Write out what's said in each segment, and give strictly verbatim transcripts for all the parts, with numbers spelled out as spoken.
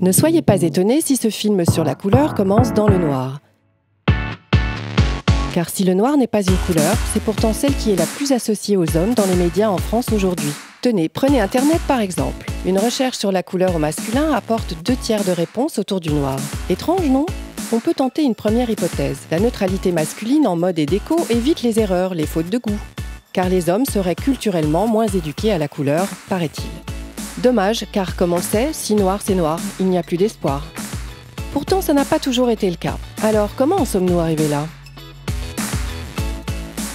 Ne soyez pas étonnés si ce film sur la couleur commence dans le noir. Car si le noir n'est pas une couleur, c'est pourtant celle qui est la plus associée aux hommes dans les médias en France aujourd'hui. Tenez, prenez Internet par exemple. Une recherche sur la couleur au masculin apporte deux tiers de réponses autour du noir. Étrange, non ? On peut tenter une première hypothèse. La neutralité masculine en mode et déco évite les erreurs, les fautes de goût. Car les hommes seraient culturellement moins éduqués à la couleur, paraît-il. Dommage, car comme on le sait, si noir c'est noir, il n'y a plus d'espoir. Pourtant, ça n'a pas toujours été le cas. Alors, comment en sommes-nous arrivés là ?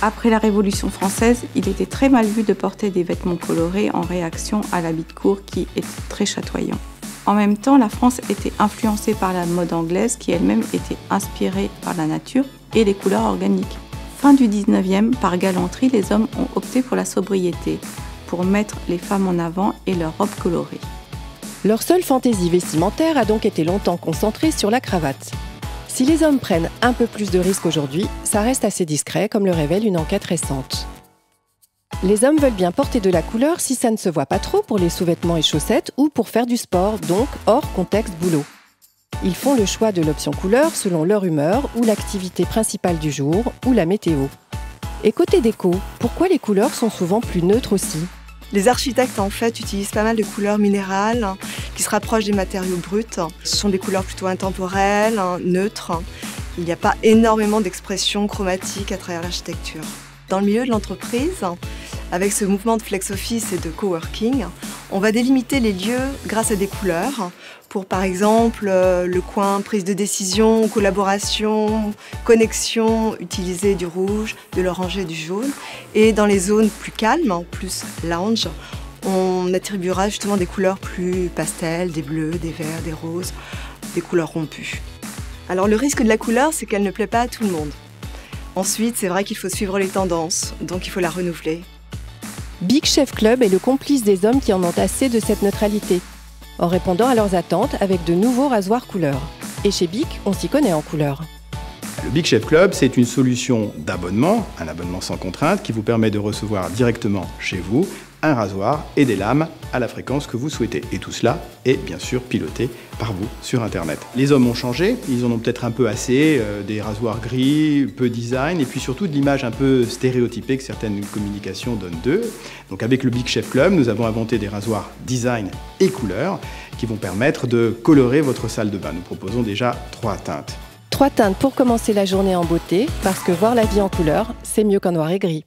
Après la Révolution française, il était très mal vu de porter des vêtements colorés en réaction à l'habit de cour qui était très chatoyant. En même temps, la France était influencée par la mode anglaise qui elle-même était inspirée par la nature et les couleurs organiques. Fin du dix-neuvième, par galanterie, les hommes ont opté pour la sobriété, pour mettre les femmes en avant et leurs robes colorées. Leur seule fantaisie vestimentaire a donc été longtemps concentrée sur la cravate. Si les hommes prennent un peu plus de risques aujourd'hui, ça reste assez discret, comme le révèle une enquête récente. Les hommes veulent bien porter de la couleur si ça ne se voit pas trop pour les sous-vêtements et chaussettes ou pour faire du sport, donc hors contexte boulot. Ils font le choix de l'option couleur selon leur humeur ou l'activité principale du jour ou la météo. Et côté déco, pourquoi les couleurs sont souvent plus neutres aussi ? Les architectes, en fait, utilisent pas mal de couleurs minérales qui se rapprochent des matériaux bruts. Ce sont des couleurs plutôt intemporelles, neutres. Il n'y a pas énormément d'expressions chromatiques à travers l'architecture. Dans le milieu de l'entreprise, avec ce mouvement de flex office et de coworking, on va délimiter les lieux grâce à des couleurs. Pour, par exemple, le coin prise de décision, collaboration, connexion, utiliser du rouge, de l'orange et du jaune. Et dans les zones plus calmes, plus lounge, on attribuera justement des couleurs plus pastels, des bleus, des verts, des roses, des couleurs rompues. Alors le risque de la couleur, c'est qu'elle ne plaît pas à tout le monde. Ensuite, c'est vrai qu'il faut suivre les tendances, donc il faut la renouveler. Bic Shave Club est le complice des hommes qui en ont assez de cette neutralité, en répondant à leurs attentes avec de nouveaux rasoirs couleurs. Et chez Bic, on s'y connaît en couleurs. Le Bic Shave Club, c'est une solution d'abonnement, un abonnement sans contrainte, qui vous permet de recevoir directement chez vous un rasoir et des lames à la fréquence que vous souhaitez. Et tout cela est bien sûr piloté par vous sur Internet. Les hommes ont changé, ils en ont peut-être un peu assez, euh, des rasoirs gris, peu design, et puis surtout de l'image un peu stéréotypée que certaines communications donnent d'eux. Donc avec le Bic Shave Club, nous avons inventé des rasoirs design et couleurs qui vont permettre de colorer votre salle de bain. Nous proposons déjà trois teintes. Trois teintes pour commencer la journée en beauté, parce que voir la vie en couleur, c'est mieux qu'en noir et gris.